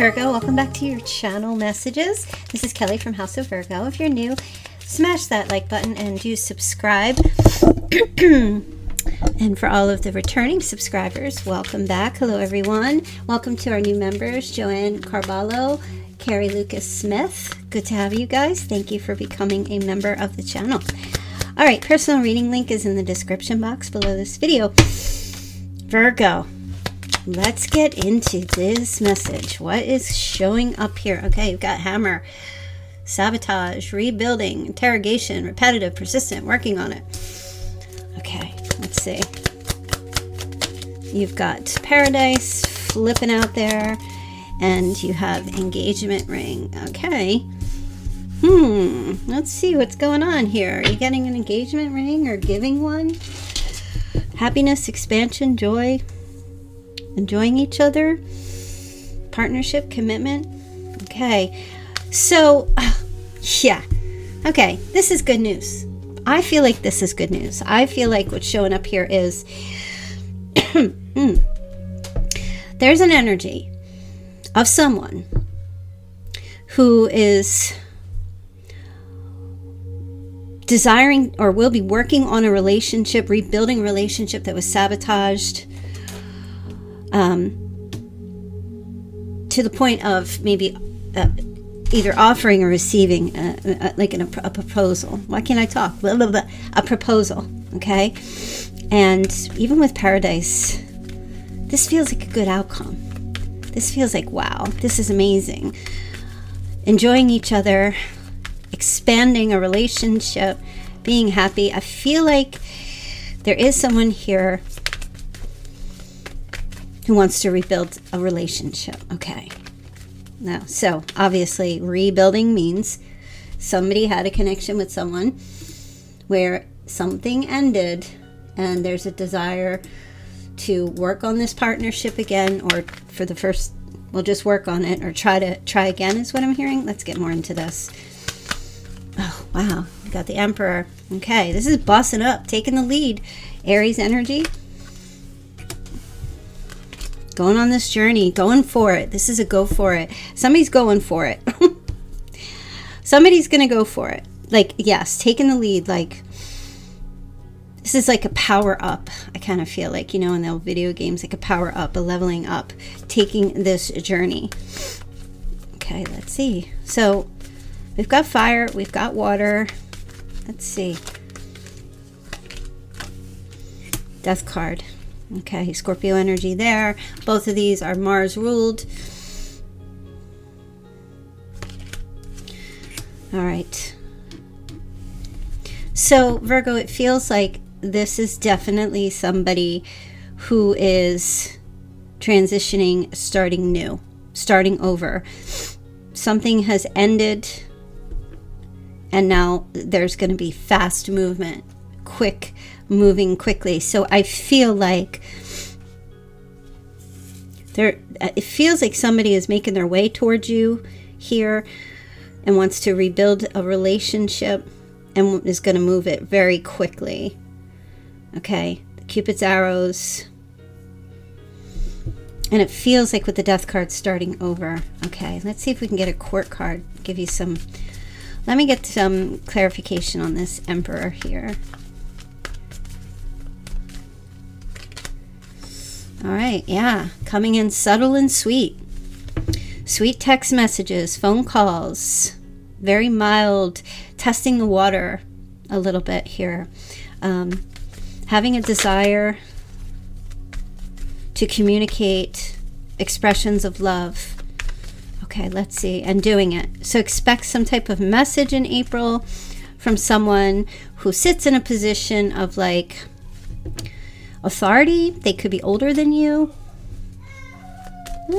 Virgo, welcome back to your channel messages. This is Kelly from House of Virgo. If you're new, smash that like button and do subscribe. And for all of the returning subscribers, welcome back. Hello, everyone. Welcome to our new members, Joanne Carballo, Carrie Lucas Smith. Good to have you guys. Thank you for becoming a member of the channel. All right, personal reading link is in the description box below this video. Virgo. Let's get into this message. What is showing up here? Okay, we've got hammer, sabotage, rebuilding, interrogation, repetitive, persistent, working on it. Okay, let's see. You've got paradise flipping out there, and you have engagement ring. Okay. Let's see what's going on here. Are you getting an engagement ring or giving one? Happiness, expansion, joy. Enjoying each other, partnership, commitment. Okay, so yeah, okay, this is good news. I feel like this is good news. I feel like what's showing up here is there's an energy of someone who is desiring or will be working on a relationship, rebuilding a relationship that was sabotaged, to the point of maybe either offering or receiving a proposal. Why can't I talk? Blah, blah, blah. A proposal, okay? And even with paradise, this feels like a good outcome. This feels like, wow, this is amazing. Enjoying each other, expanding a relationship, being happy. I feel like there is someone here who wants to rebuild a relationship. Okay. Now, so obviously rebuilding means somebody had a connection with someone where something ended, and there's a desire to work on this partnership again, or for the first, we'll just work on it, or try again is what I'm hearing. Let's get more into this. Oh, wow. We got the Emperor. Okay. This is bossing up, taking the lead. Aries energy. Going on this journey, going for it. This is a go for it. Somebody's going for it. Somebody's going to go for it. Like, yes, taking the lead. Like, this is like a power up. I kind of feel like, you know, in the old video games, like a power up, a leveling up, taking this journey. Okay, let's see. So we've got fire, we've got water. Let's see. Death card. Okay, Scorpio energy there. Both of these are Mars ruled. All right. So Virgo, it feels like this is definitely somebody who is transitioning, starting new, starting over. Something has ended, and now there's going to be fast movement, quick moving quickly. So I feel like there, it feels like somebody is making their way towards you here and wants to rebuild a relationship and is going to move it very quickly. Okay, the Cupid's arrows. And it feels like with the death card, starting over. Okay, let's see if we can get a court card. Give you some, let me get some clarification on this Emperor here. All right, yeah, coming in subtle and sweet. Sweet text messages, phone calls, very mild, testing the water a little bit here. Having a desire to communicate expressions of love. Okay, let's see, and doing it. So expect some type of message in April from someone who sits in a position of like authority. They could be older than you. I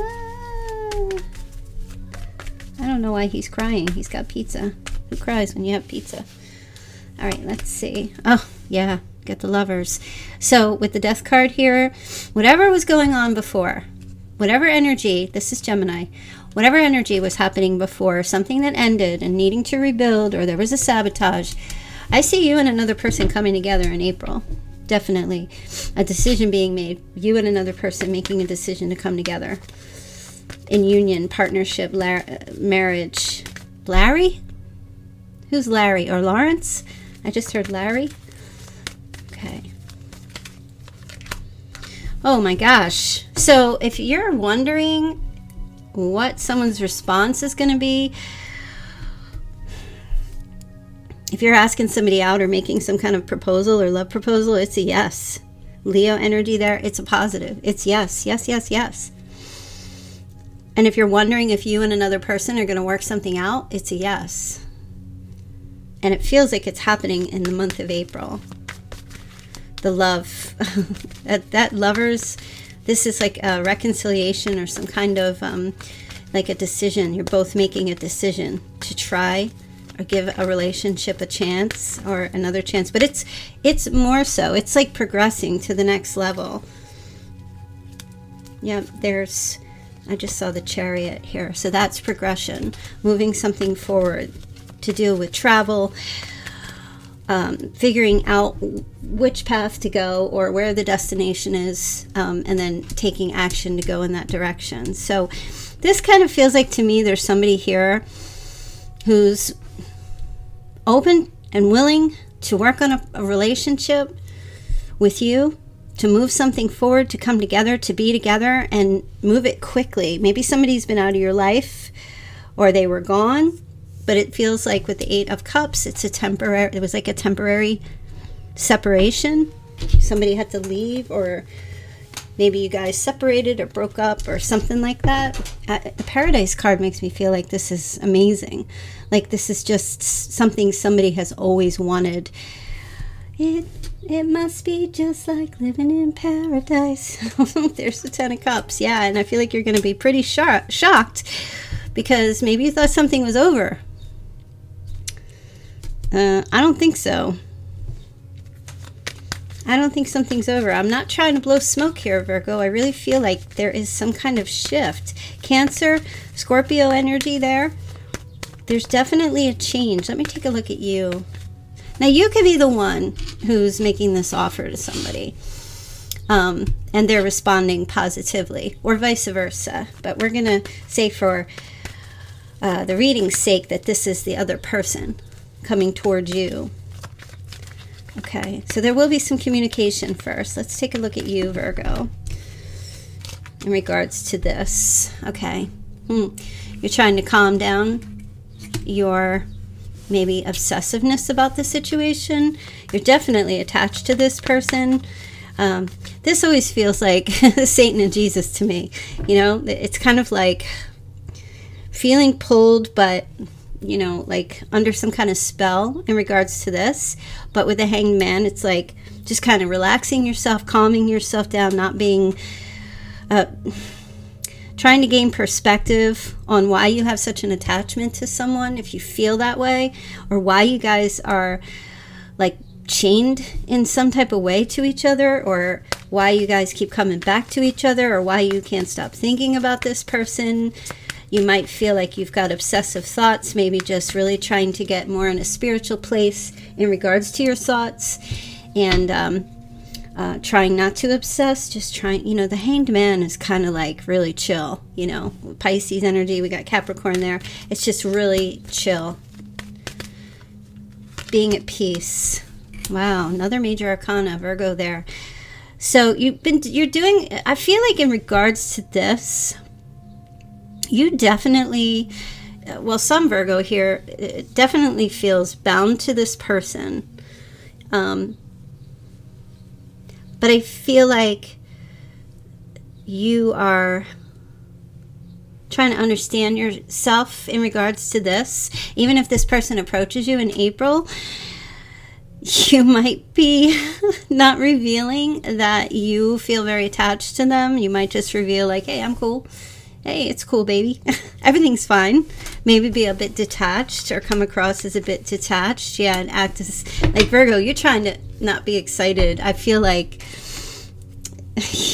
don't know why he's crying. He's got pizza. Who cries when you have pizza? All right, let's see. Oh, yeah, get the lovers. So with the death card here, whatever was going on before, whatever energy, this is Gemini, whatever energy was happening before, something that ended and needing to rebuild, or there was a sabotage, I see you and another person coming together in April. Definitely a decision being made, you and another person making a decision to come together. in union, partnership, marriage. Larry? Who's Larry? Or Lawrence? I just heard Larry. Okay. Oh my gosh. So if you're wondering what someone's response is going to be, if you're asking somebody out or making some kind of proposal or love proposal, it's a yes. Leo energy there, it's a positive. It's yes, yes, yes, yes. And if you're wondering if you and another person are going to work something out, it's a yes. And it feels like it's happening in the month of April. The love, that lovers, this is like a reconciliation or some kind of like a decision. You're both making a decision to try or give a relationship a chance or another chance. But it's more so, it's like progressing to the next level. Yeah, there's, I just saw the Chariot here. So that's progression, moving something forward to deal with travel, figuring out which path to go or where the destination is, and then taking action to go in that direction. So this kind of feels like to me there's somebody here who's open and willing to work on a relationship with you, to move something forward, to come together, to be together and move it quickly. Maybe somebody's been out of your life or they were gone, but it feels like with the Eight of Cups, it's a temporary, it was like a temporary separation. Somebody had to leave, or maybe you guys separated or broke up or something like that. The Paradise card makes me feel like this is amazing. Like this is just something somebody has always wanted. It must be just like living in paradise. There's the Ten of Cups. Yeah, and I feel like you're going to be pretty shocked because maybe you thought something was over. I don't think so. I don't think something's over. I'm not trying to blow smoke here, Virgo. I really feel like there is some kind of shift. Cancer, Scorpio energy there. There's definitely a change. Let me take a look at you. Now, you could be the one who's making this offer to somebody and they're responding positively, or vice versa. But we're going to say for the reading's sake that this is the other person coming towards you. Okay, so there will be some communication first. Let's take a look at you, Virgo, in regards to this. Okay, you're trying to calm down your maybe obsessiveness about the situation. You're definitely attached to this person. This always feels like Satan and Jesus to me. You know, it's kind of like feeling pulled, but, you know, like under some kind of spell in regards to this. But with the Hanged Man, it's like just kind of relaxing yourself, calming yourself down, not being... trying to gain perspective on why you have such an attachment to someone, if you feel that way, or why you guys are like chained in some type of way to each other, or why you guys keep coming back to each other, or why you can't stop thinking about this person. You might feel like you've got obsessive thoughts, maybe just really trying to get more in a spiritual place in regards to your thoughts, and trying not to obsess, just trying, you know, the Hanged Man is kind of like really chill, you know, Pisces energy, we got Capricorn there. It's just really chill. Being at peace. Wow, another major arcana, Virgo there. So you're doing, I feel like in regards to this, you definitely, well, some Virgo here, it definitely feels bound to this person. But I feel like you are trying to understand yourself in regards to this. Even if this person approaches you in April, you might be not revealing that you feel very attached to them. You might just reveal like, hey, I'm cool. Hey, it's cool, baby. Everything's fine. Maybe be a bit detached or come across as a bit detached. Yeah, and act as like Virgo, you're trying to not be excited. I feel like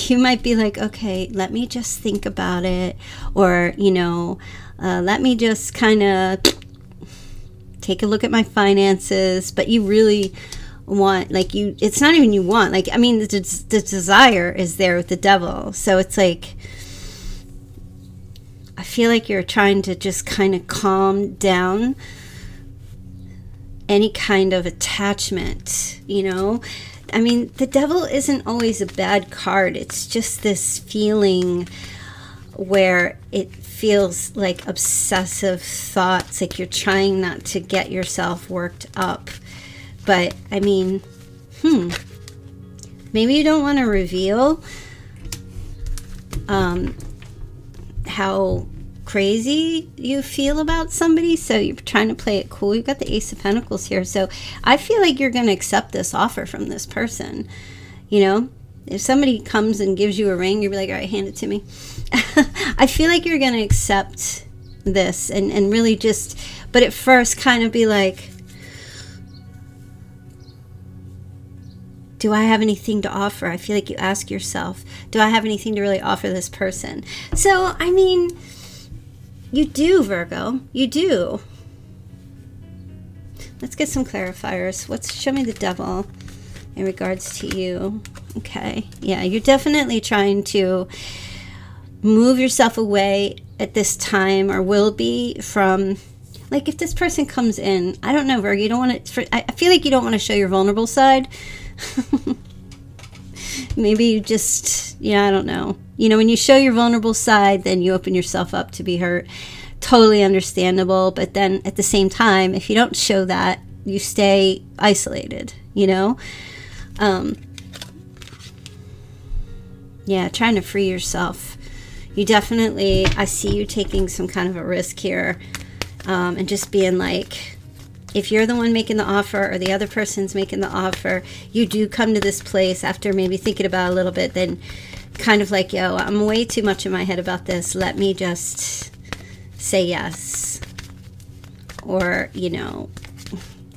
you might be like, okay, let me just think about it. Or, you know, let me just kind of take a look at my finances. But you really want, like you, it's not even you want. Like, I mean, the desire is there with the devil. So it's like, I feel like you're trying to just kind of calm down any kind of attachment, you know? I mean, the devil isn't always a bad card. It's just this feeling where it feels like obsessive thoughts, like you're trying not to get yourself worked up. But I mean, maybe you don't want to reveal how crazy you feel about somebody, so you're trying to play it cool. You've got the Ace of Pentacles here, so I feel like you're going to accept this offer from this person. You know, if somebody comes and gives you a ring, you'll be like, all right, hand it to me. I feel like you're going to accept this and really just, but at first kind of be like, do I have anything to offer? I feel like you ask yourself, do I have anything to really offer this person? So, I mean, you do, Virgo. You do. Let's get some clarifiers. Show me the devil in regards to you. Okay. Yeah, you're definitely trying to move yourself away at this time, or will be, from... like, if this person comes in, I don't know, Virgo, you don't want to... I feel like you don't want to show your vulnerable side. Maybe you just, yeah, I don't know. You know, when you show your vulnerable side, then you open yourself up to be hurt. Totally understandable. But then at the same time, if you don't show that, you stay isolated, you know? Yeah, trying to free yourself. You definitely, I see you taking some kind of a risk here. And just being like, if you're the one making the offer or the other person's making the offer, you do come to this place after maybe thinking about it a little bit, then kind of like, yo, I'm way too much in my head about this. Let me just say yes. Or, you know,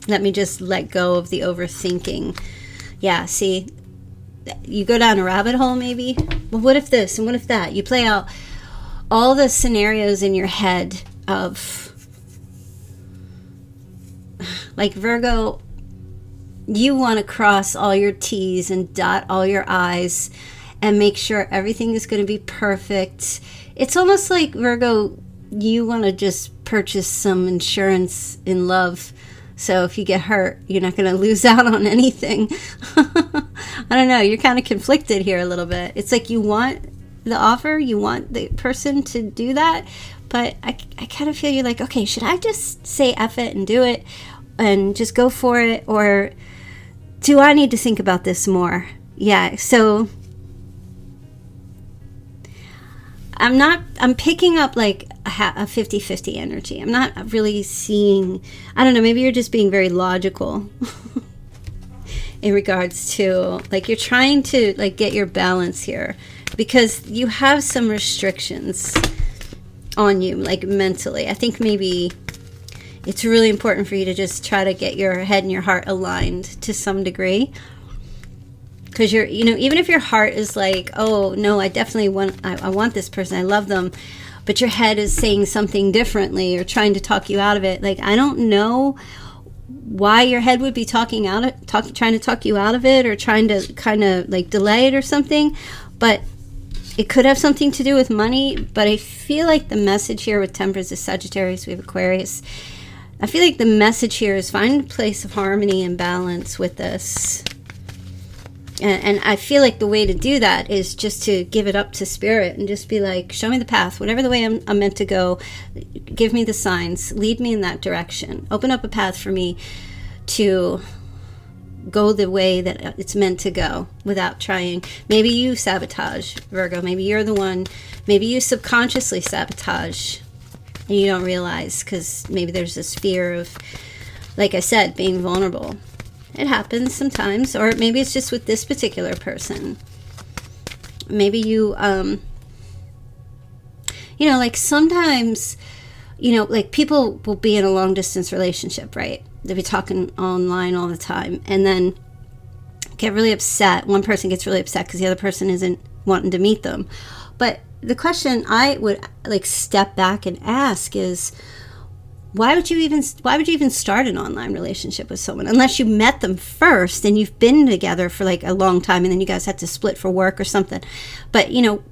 let me just let go of the overthinking. Yeah, see, you go down a rabbit hole maybe. Well, what if this and what if that? You play out all the scenarios in your head of... like, Virgo, you want to cross all your T's and dot all your I's and make sure everything is going to be perfect. It's almost like, Virgo, you want to just purchase some insurance in love. So if you get hurt, you're not going to lose out on anything. I don't know. You're kind of conflicted here a little bit. It's like you want the offer. You want the person to do that. But I kind of feel you're like, okay, should I just say F it and do it? And just go for it, or do I need to think about this more? Yeah, so I'm picking up like a 50-50 energy. I'm not really seeing, I don't know, maybe you're just being very logical in regards to, like, you're trying to like get your balance here because you have some restrictions on you, like mentally. I think maybe it's really important for you to just try to get your head and your heart aligned to some degree. Because you're, you know, even if your heart is like, oh, no, I definitely want, I want this person, I love them. But your head is saying something differently or trying to talk you out of it. Like, I don't know why your head would be trying to talk you out of it or trying to kind of like delay it or something. But it could have something to do with money. But I feel like the message here with Temperance is Sagittarius, we have Aquarius. I feel like the message here is find a place of harmony and balance with this. And I feel like the way to do that is just to give it up to spirit and just be like, show me the path, whatever the way I'm meant to go, give me the signs, lead me in that direction. Open up a path for me to go the way that it's meant to go without trying. Maybe you sabotage, Virgo. Maybe you're the one, maybe you subconsciously sabotage. And you don't realize because maybe there's this fear of, like I said, being vulnerable. It happens sometimes. Or maybe it's just with this particular person. Maybe you, you know, like sometimes, you know, like people will be in a long distance relationship, right? They'll be talking online all the time and then get really upset. One person gets really upset because the other person isn't wanting to meet them. But the question I would like step back and ask is, why would you even start an online relationship with someone unless you met them first and you've been together for like a long time and then you guys had to split for work or something? But you know,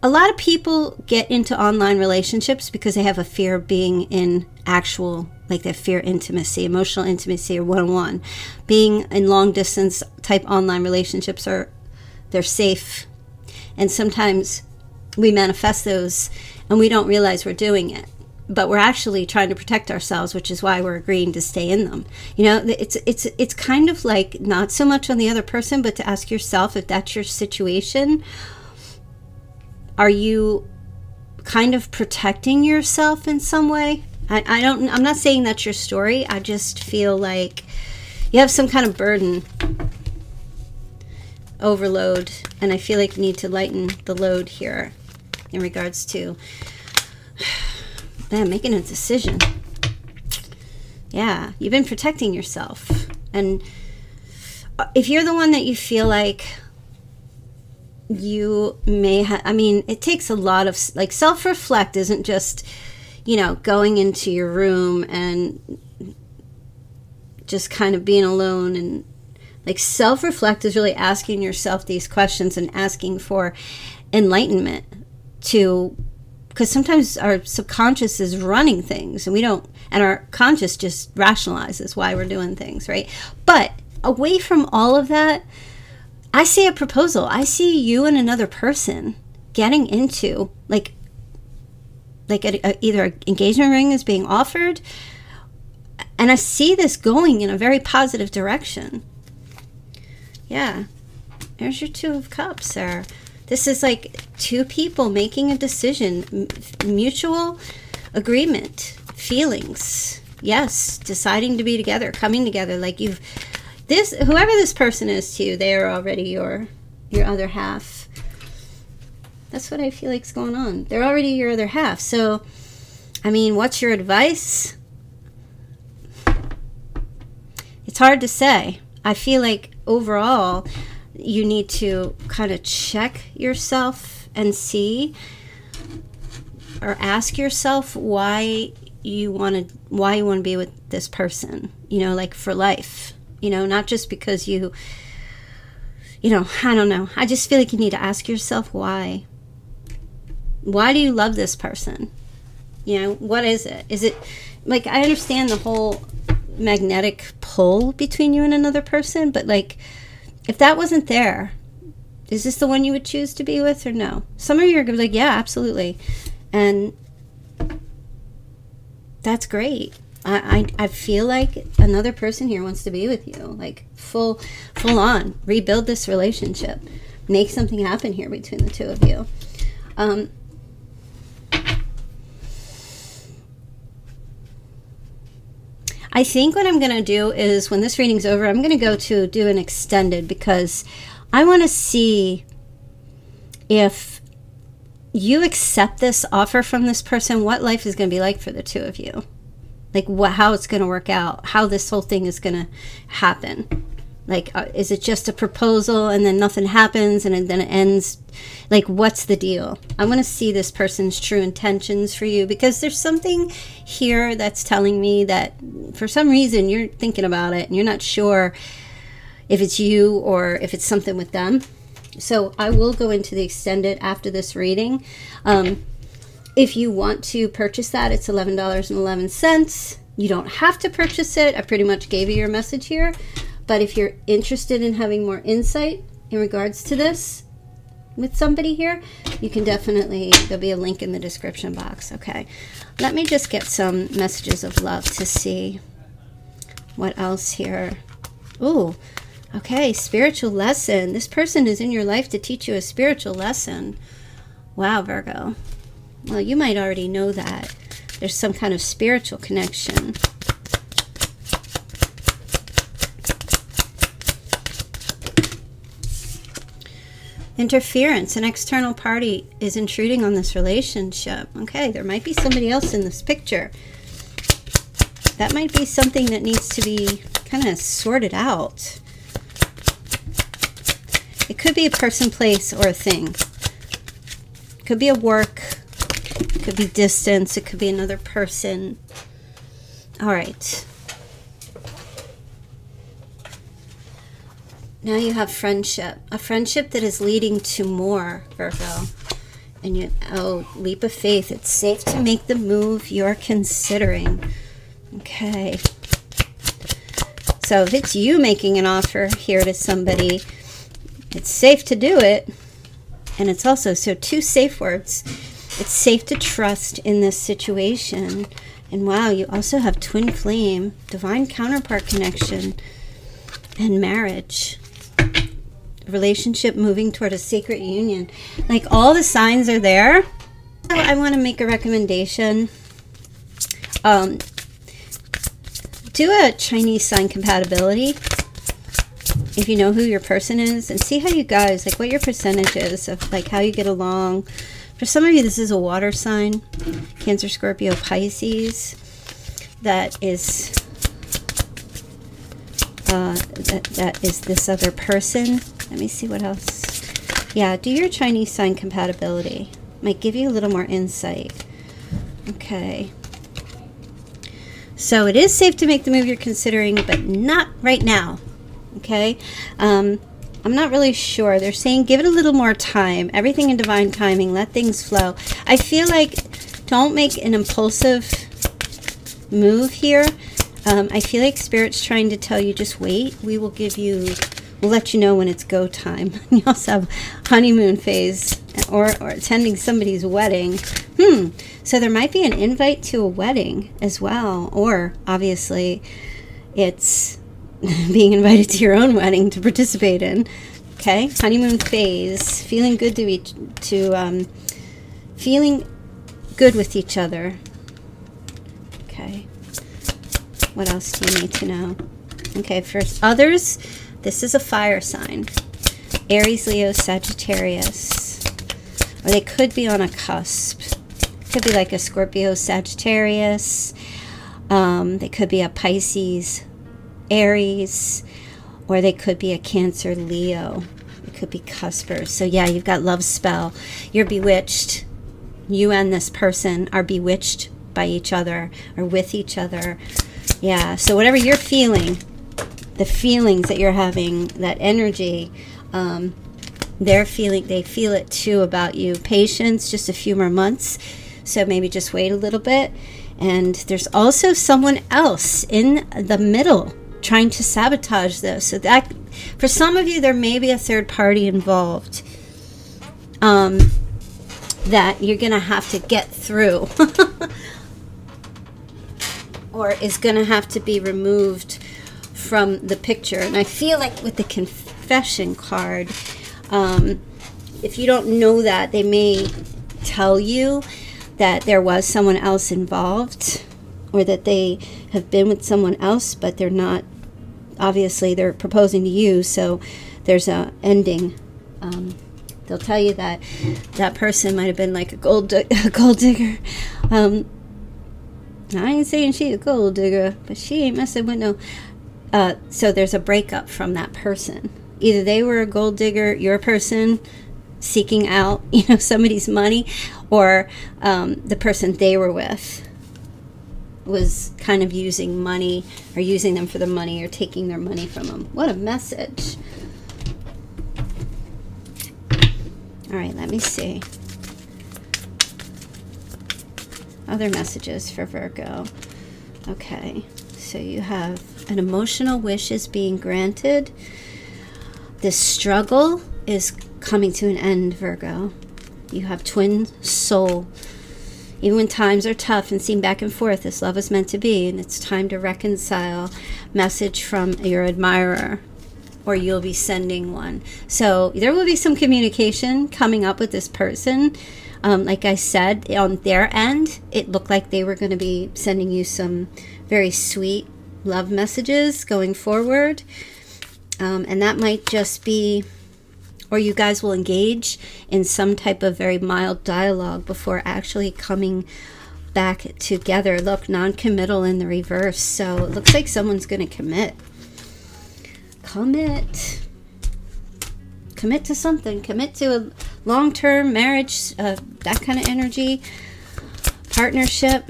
A lot of people get into online relationships because they have a fear of being in actual, like they fear intimacy, emotional intimacy, or one-on-one. Being in long-distance type online relationships are, they're safe. And sometimes we manifest those and we don't realize we're doing it. But we're actually trying to protect ourselves, which is why we're agreeing to stay in them. You know, it's kind of like not so much on the other person, but to ask yourself if that's your situation. Are you kind of protecting yourself in some way? I'm not saying that's your story. I just feel like you have some kind of burden overload, and I feel like you need to lighten the load here in regards to man, making a decision. Yeah, you've been protecting yourself. And if you're the one that you feel like you may have, I mean, it takes a lot of, like, self-reflect isn't just, you know, going into your room and just kind of being alone. And like self-reflect is really asking yourself these questions and asking for enlightenment to, because sometimes our subconscious is running things and we don't, and our conscious just rationalizes why we're doing things, right? But away from all of that, I see a proposal. I see you and another person getting into, like either an engagement ring is being offered, and I see this going in a very positive direction. Yeah, there's your Two of Cups there. This is like two people making a decision, mutual agreement, feelings. Yes, deciding to be together, coming together. Like you've, this, whoever this person is to you, they are already your other half. That's what I feel like is going on. They're already your other half. So, I mean, what's your advice? It's hard to say. I feel like overall, you need to kind of check yourself and see or ask yourself why you want to be with this person, you know, like for life, you know, not just because you know, I don't know. I just feel like you need to ask yourself why. Why do you love this person? You know, what is it? Is it like, I understand the whole magnetic pull between you and another person, but like, if that wasn't there, is this the one you would choose to be with or no? Some of you are going to be like, yeah, absolutely. And that's great. I feel like another person here wants to be with you, like full on. Rebuild this relationship. Make something happen here between the two of you. I think what I'm going to do is when this reading's over, I'm going to go to do an extended because I want to see if you accept this offer from this person, what life is going to be like for the two of you. Like what, how it's going to work out, how this whole thing is going to happen. Like, is it just a proposal and then nothing happens and then it ends? Like, what's the deal? I want to see this person's true intentions for you because there's something here that's telling me that for some reason you're thinking about it and you're not sure if it's you or if it's something with them. So I will go into the extended after this reading. If you want to purchase that, it's $11.11. You don't have to purchase it. I pretty much gave you your message here. But if you're interested in having more insight in regards to this with somebody here, you can definitely, there'll be a link in the description box. Okay, let me just get some messages of love to see what else here. Ooh, okay, spiritual lesson. This person is in your life to teach you a spiritual lesson. Wow, Virgo. Well, you might already know that. There's some kind of spiritual connection. Interference. An external party is intruding on this relationship. Okay, there might be somebody else in this picture. That might be something that needs to be kind of sorted out. It could be a person, place, or a thing. It could be a work. It could be distance. It could be another person. All right. Now you have friendship, a friendship that is leading to more, Virgo. And you, oh, leap of faith. It's safe to make the move you're considering. Okay. So if it's you making an offer here to somebody, it's safe to do it. And it's also, so two safe words. It's safe to trust in this situation. And wow, you also have twin flame, divine counterpart connection, and marriage. Relationship moving toward a sacred union. Like, all the signs are there. So I want to make a recommendation. Do a Chinese sign compatibility if you know who your person is, and see how you guys, like, what your percentage is of, like, how you get along. For some of you, this is a water sign, Cancer, Scorpio, Pisces, that is that is this other person. Let me see what else. Yeah, do your Chinese sign compatibility. Might give you a little more insight. Okay. So it is safe to make the move you're considering, but not right now. Okay. I'm not really sure. They're saying give it a little more time. Everything in divine timing. Let things flow. I feel like don't make an impulsive move here. I feel like Spirit's trying to tell you just wait. We will give you... We'll let you know when it's go time. You also have honeymoon phase or attending somebody's wedding. So there might be an invite to a wedding as well. Or obviously it's being invited to your own wedding to participate in. Okay. Honeymoon phase. Feeling good to feeling good with each other. Okay. What else do you need to know? Okay. For others... This is a fire sign, Aries, Leo, Sagittarius, or they could be on a cusp. It could be like a Scorpio, Sagittarius, they could be a Pisces, Aries, or they could be a Cancer, Leo. It could be cuspers. So yeah, you've got love spell. You're bewitched. You and this person are bewitched by each other or with each other. Yeah, so whatever you're feeling, the feelings that you're having, that energy, they're feeling, they feel it too about you. Patience, just a few more months. So maybe just wait a little bit. And there's also someone else in the middle trying to sabotage this. So that, for some of you, there may be a third party involved that you're going to have to get through or is going to have to be removed from the picture. And I feel like with the confession card, if you don't know that, they may tell you that there was someone else involved or that they have been with someone else, but they're not, obviously they're proposing to you, so there's a ending. They'll tell you that that person might have been like a gold digger. I ain't saying she's a gold digger, but she ain't messing with no... so there's a breakup from that person. Either they were a gold digger, your person seeking out, you know, somebody's money, or the person they were with was kind of using money or using them for the money or taking their money from them. What a message. All right, let me see. Other messages for Virgo. Okay, so you have an emotional wish is being granted. This struggle is coming to an end, Virgo. You have twin soul. Even when times are tough and seem back and forth, this love is meant to be, and it's time to reconcile. Message from your admirer, or you'll be sending one. So there will be some communication coming up with this person. Like I said, on their end, it looked like they were going to be sending you some very sweet love messages going forward, and that might just be, or you guys will engage in some type of very mild dialogue before actually coming back together. Look, non-committal in the reverse, so it looks like someone's going to commit to something, commit to a long-term marriage, that kind of energy, partnership.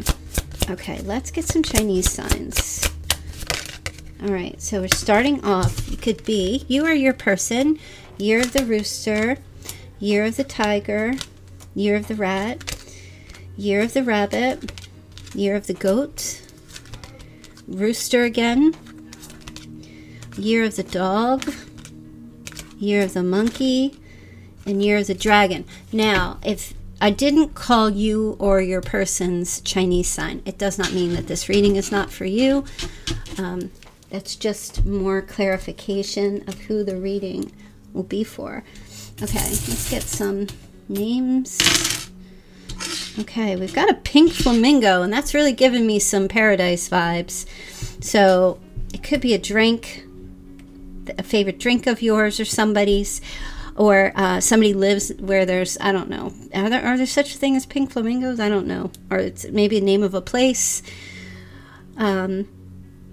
Okay, let's get some Chinese signs. All right, so we're starting off. You could be, you are your person, year of the rooster, year of the tiger, Year of the Rat, Year of the Rabbit, Year of the Goat, Rooster again, Year of the Dog, Year of the Monkey, and Year of the Dragon. Now, if I didn't call you or your person's Chinese sign, it does not mean that this reading is not for you. That's just more clarification of who the reading will be for. Okay, let's get some names. Okay, we've got a pink flamingo, and that's really giving me some paradise vibes. So it could be a drink, a favorite drink of yours or somebody's. Or somebody lives where there's, I don't know. Are there such a thing as pink flamingos? I don't know. Or it's maybe a name of a place,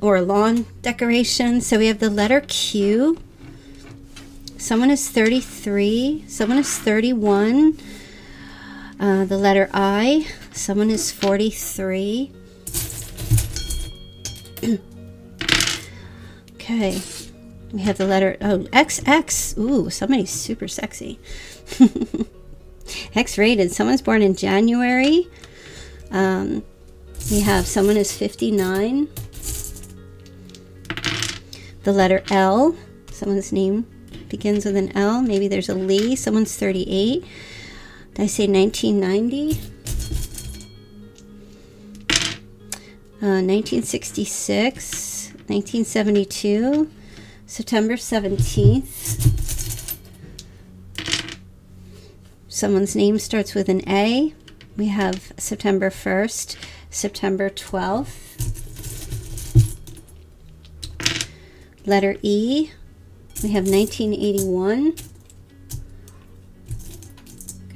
or a lawn decoration. So we have the letter Q. Someone is 33. Someone is 31. The letter I. Someone is 43. Okay. We have the letter, oh, XX. Ooh, somebody's super sexy. X-rated. Someone's born in January. We have someone is 59. The letter L. Someone's name begins with an L. Maybe there's a Lee. Someone's 38. Did I say 1990? 1966. 1972. September 17th. Someone's name starts with an A. We have September 1st, September 12th. Letter E. We have 1981.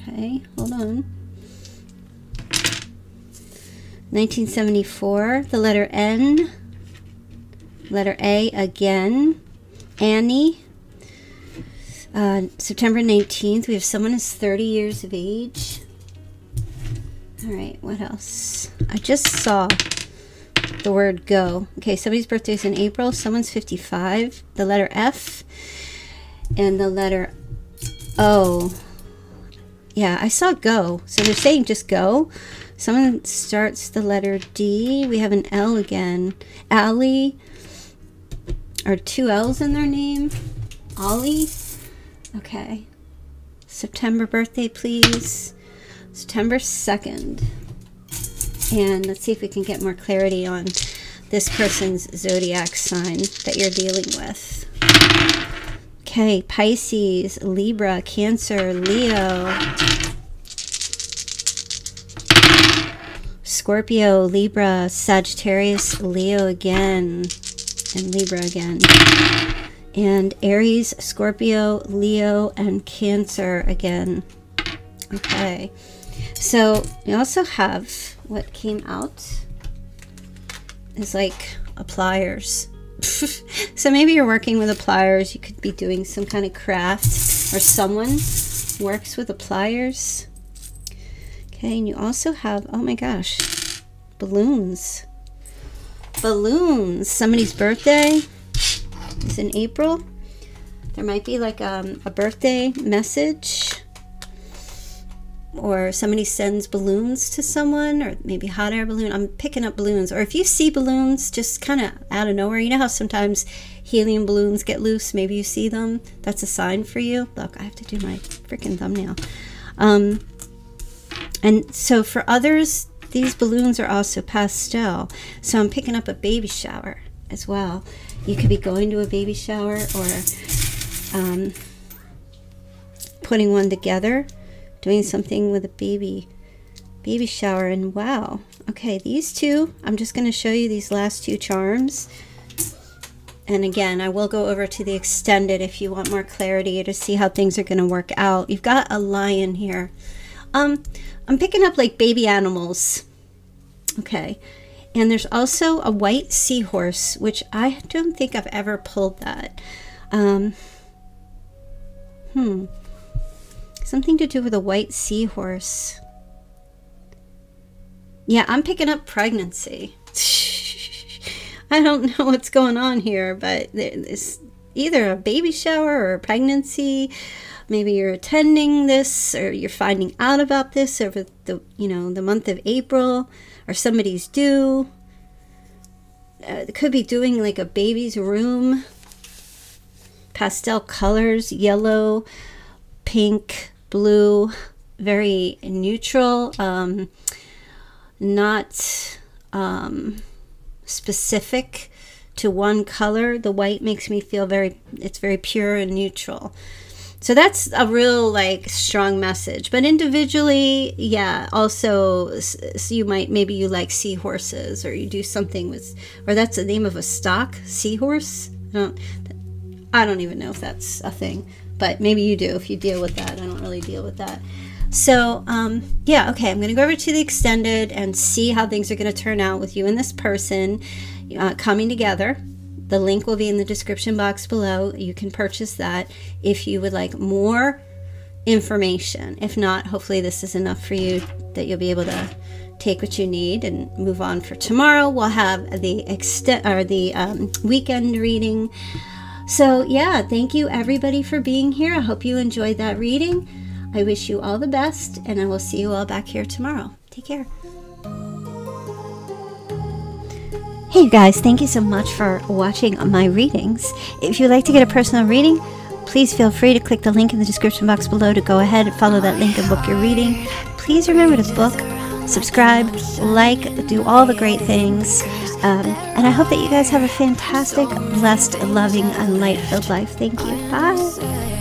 Okay, hold on. 1974. The letter N. Letter A again. Annie, September 19th. We have someone is 30 years of age. All right, what else? I just saw the word go. Okay, somebody's birthday is in April. Someone's 55. The letter F and the letter O. Yeah, I saw go. So they're saying just go. Someone starts the letter D. We have an L again. Allie. Are two L's in their name? Ollie? Okay. September birthday, please. September 2nd. And let's see if we can get more clarity on this person's zodiac sign that you're dealing with. Okay, Pisces, Libra, Cancer, Leo, Scorpio, Libra, Sagittarius, Leo again. And Libra again, and Aries, Scorpio, Leo, and Cancer again. Okay, so we also have what came out is like a pliers. So maybe you're working with a pliers. You could be doing some kind of craft, or someone works with a pliers. Okay, and you also have, oh my gosh, balloons. Balloons. Somebody's birthday is in April. There might be like a birthday message, or somebody sends balloons to someone, or maybe hot air balloon. I'm picking up balloons. Or if you see balloons just kind of out of nowhere, you know how sometimes helium balloons get loose, maybe you see them, that's a sign for you. Look, I have to do my freaking thumbnail. And so for others, these balloons are also pastel. So I'm picking up a baby shower as well. You could be going to a baby shower, or putting one together, doing something with a baby shower. And wow, okay, these two, I'm just going to show you these last two charms. And again, I will go over to the extended if you want more clarity to see how things are going to work out. You've got a lion here. I'm picking up like baby animals. Okay. And there's also a white seahorse, which I don't think I've ever pulled that. Something to do with a white seahorse. Yeah, I'm picking up pregnancy. I don't know what's going on here, but it's either a baby shower or a pregnancy. Maybe you're attending this, or you're finding out about this over the, the month of April, or somebody's due. It could be doing like a baby's room. Pastel colors, yellow, pink, blue, very neutral, not specific to one color. The white makes me feel it's very pure and neutral. So that's a real like strong message. But individually, yeah, also so you might, maybe you like seahorses, or you do something with, or that's the name of a stock, seahorse. I don't even know if that's a thing, but maybe you do if you deal with that. I don't really deal with that. So yeah, okay, I'm gonna go over to the extended and see how things are gonna turn out with you and this person coming together. The link will be in the description box below. You can purchase that if you would like more information. If not, hopefully this is enough for you that you'll be able to take what you need and move on. For tomorrow, we'll have the weekend reading. So yeah, thank you everybody for being here. I hope you enjoyed that reading. I wish you all the best, and I will see you all back here tomorrow. Take care. Hey you guys, thank you so much for watching my readings. If you'd like to get a personal reading, please feel free to click the link in the description box below to go ahead and follow that link and book your reading. Please remember to book, subscribe, like, do all the great things. And I hope that you guys have a fantastic, blessed, loving, and light-filled life. Thank you. Bye.